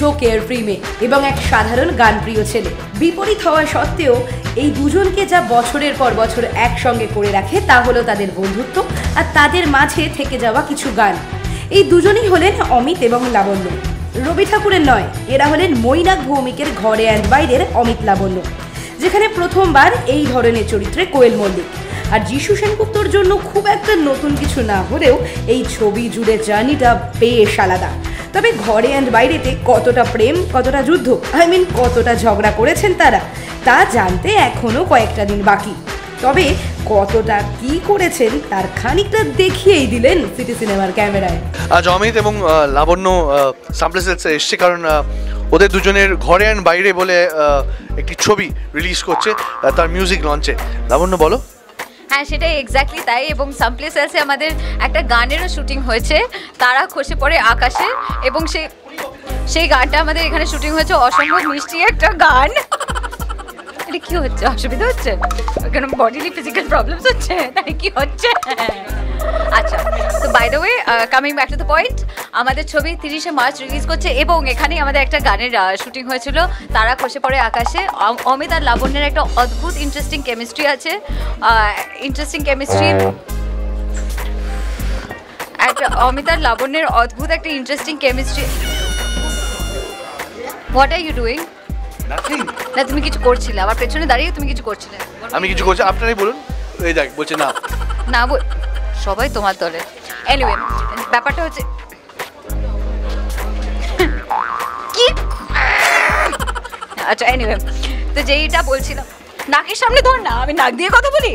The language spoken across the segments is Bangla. शोकेर प्रेमे एवं एक साधारण गानप्रिय छेले विपरीत हवा सत्त्वेও এই দুজনকে যা বছরের পর বছর একসঙ্গে করে রাখে তা হলো তাদের বন্ধুত্ব আর তাদের মাঝে থেকে যাওয়া কিছু গান। এই দুজনেই হলেন অমিত এবং লাবণ্য। রবি ঠাকুরের নয়, এরা হলেন মৈনাক ভৌমিকের ঘরে অ্যান্ড বাইরের অমিত লাবণ্য, যেখানে প্রথমবার এই ধরনের চরিত্রে কোয়েল মল্লিক। আর যিশু সেনগুপ্তর জন্য খুব একটা নতুন কিছু না হলেও এই ছবি জুড়ে জার্নিটা বেশ আলাদা। তবে ঘরে অ্যান্ড বাইরেতে কতটা প্রেম, কতটা যুদ্ধ, কতটা ঝগড়া করেছেন তারা, তা জানতে এখনও কয়েকটা দিন বাকি। তবে কতটা কি করেছেন তার খানিকটা দেখিয়েই দিলেন সিটি সিনেমার ক্যামেরায়। আজ অমিত এবং লাবণ্য সামপ্লেসে এসছে, কারণ ওদের দুজনের ঘরে অ্যান্ড বাইরে বলে একটি ছবি রিলিজ করছে তার মিউজিক লঞ্চে। লাবণ্য বলো। হ্যাঁ, সেটাই এক্স্যাক্টলি তাই। এবং সামপ্লেস আছে আমাদের একটা গানেরও শুটিং হয়েছে, তারা খসে পড়ে আকাশে, এবং সেই গানটা আমাদের এখানে শুটিং হয়েছে। অসম্ভব মিষ্টি একটা গান। এটা কি হচ্ছে? অসুবিধা হচ্ছে কারণ বডিলি ফিজিক্যাল প্রবলেমস হচ্ছে, তাই কি হচ্ছে? আচ্ছা, তো by the way coming back to the point, আমাদের ছবি 30শে মার্চ রিলিজ করছে এবং এখানে আমাদের একটা গানের শুটিং হয়েছিল তারা খসে পড়ে আকাশে। অমিত আর লাবণ্যের একটা অদ্ভুত ইন্টারেস্টিং কেমিস্ট্রি আছে, অমিত আর লাবণ্যের অদ্ভুত একটা interesting chemistry. What are you doing? Nothing. না, তুমি কিছু করছিলে, আবার পেছনে দাঁড়িয়ে তুমি কিছু করছিলে। আমি কিছু করছি? আপনারাই বলুন। এই দেখ বলছে না না, সবাই তোমার দলে। এনিওয়ে, ব্যাপারটা হচ্ছে কি, আচ্ছা এনিওয়ে, তো যেইটা বলছিলাম, নাকের সামনে ধর না, আমি নাক দিয়ে কথা বলি।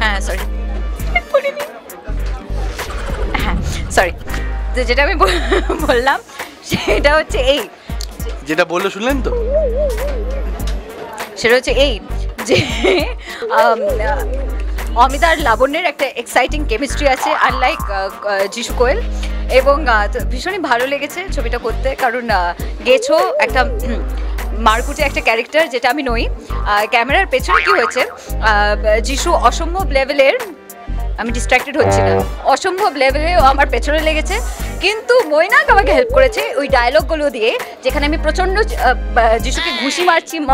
হ্যাঁ সরি, তো যেটা আমি বললাম সেটা হচ্ছে এই, যেটা বললো শুনলেন তো, সেটা হচ্ছে এই যে অমিত আর লাবণ্যের একটা এক্সাইটিং কেমিস্ট্রি আছে আনলাইক যিশু কোয়েল। এবং ভীষণই ভালো লেগেছে ছবিটা করতে, কারণ গেছো একটা মারকুটে একটা ক্যারেক্টার যেটা আমি নই। ক্যামেরার পেছনে কী হয়েছে, যিশু অসম্ভব লেভেলের, আমি ডিস্ট্র্যাক্টেড হচ্ছি না, অসম্ভব লেভেলে আমার পেছনে লেগেছে। কিন্তু মৈনাক আমাকে হেল্প করেছে ওই ডায়লগগুলো দিয়ে, যেখানে আমি প্রচণ্ড যিশুকে ঘুষি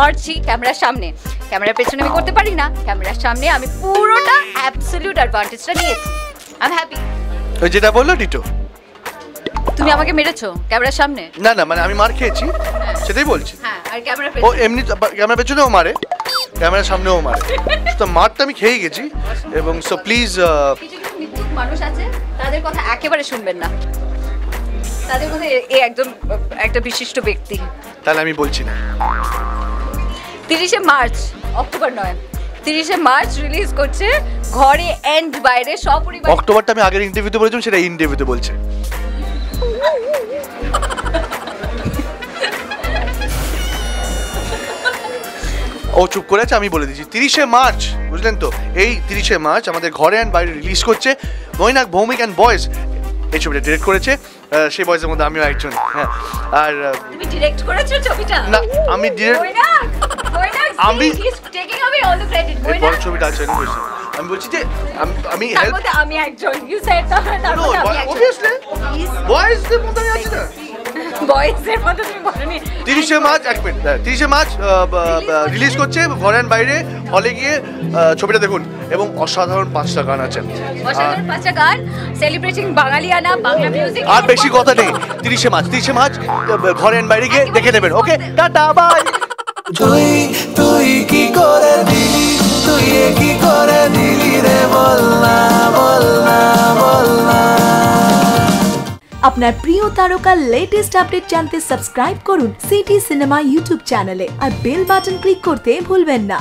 মারছি ক্যামেরার সামনে। ক্যামেরার পেছনে আমি করতে পারি না, ক্যামেরার সামনে আমি পুরোটা অ্যাবসলিউট অ্যাডভান্টেজটা নিয়েছি। I am happy. ওই যেটা বললো ডিটো, তুমি আমাকে মেরেছো ক্যামেরার সামনে? না না, মানে আমি মার খেয়েছি সেটাই বলছি। হ্যাঁ, আর ক্যামেরার পেছনে ও এমনি ক্যামেরার পেছনেও মারে, ক্যামেরার সামনেও মারে, তো মারটা আমি খেয়ে গেছি। এবং সো প্লিজ, কিছু নিত্যুক মানুষ আছে তাদের কথা একেবারে শুনবেন না, তাদের কথা এই একদম একটা বিশিষ্ট ব্যক্তি। তাহলে আমি বলছি না। 30শে মার্চ, অক্টোবর নয়, 30শে মার্চ রিলিজ করছে ঘরে এন্ড বাইরে সপরিবার। অক্টোবরটা আমি আগের ইন্টারভিউতে বলেছিলাম, সেটা ইন্টারভিউতে বলছে। ও চুপ করে আছে, আমি বলে দিচ্ছি। 30শে মার্চ, বুঝলেন তো, এই 30শে মার্চ আমাদের ঘরে অ্যান্ড বাইরে রিলিজ করছে। মৈনাক ভৌমিক অ্যান্ড বয়েজ এই ছবিটা ডিরেক্ট করেছে, সেই বয়েজের মধ্যে আমিও একজন। হ্যাঁ, আর তুমি ডিরেক্ট করেছো ছবিটা? না, আমি ডিরেক্ট আমি taking on all the credit. Mainak এই ছবিটা আছে, আমি বলছি যে আমি হেল্প করতে আমি একজন। You said that obviously boys এর মধ্যে আছে না, বয়েজের মধ্যে তুমি বলনি। 30শে মার্চ, এক মিনিট, 30শে মার্চ রিলিজ করছে ঘরে অ্যান্ড বাইরে। হলে গিয়ে ছবিটা দেখুন। এবং অসাধারণ 5টা গান আছে, অসাধারণ 5টা গান সেলিব্রেটিং বাঙালিয়ানা বাংলা মিউজিক। আর বেশি কথা নেই, 30শে মার্চ ঘরে অ্যান্ড বাইরে গিয়ে দেখে নেবেন। Okay, ta-ta bye. তুই তুই কি করে দিলি, তুই কি করে দিলি রে, বল না বল না বল না। আপনার প্রিয় তারকার লেটেস্ট আপডেট জানতে সাবস্ক্রাইব করুন সিটি সিনেমা ইউটিউব চ্যানেলে, আর বেল বাটন ক্লিক করতে ভুলবেন না।